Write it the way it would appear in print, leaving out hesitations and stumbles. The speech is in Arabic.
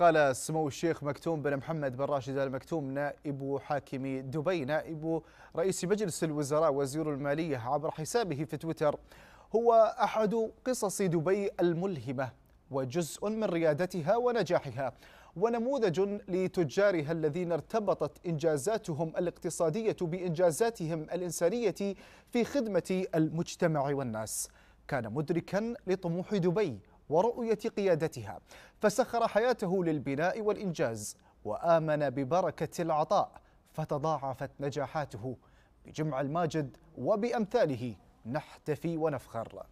قال سمو الشيخ مكتوم بن محمد بن راشد المكتوم نائب حاكم دبي نائب رئيس مجلس الوزراء وزير المالية عبر حسابه في تويتر: هو أحد قصص دبي الملهمة وجزء من ريادتها ونجاحها ونموذج لتجارها الذين ارتبطت إنجازاتهم الاقتصادية بإنجازاتهم الإنسانية في خدمة المجتمع والناس. كان مدركا لطموح دبي ورؤية قيادتها، فسخر حياته للبناء والإنجاز، وآمن ببركة العطاء، فتضاعفت نجاحاته. بجمع الماجد وبأمثاله نحتفي ونفخر.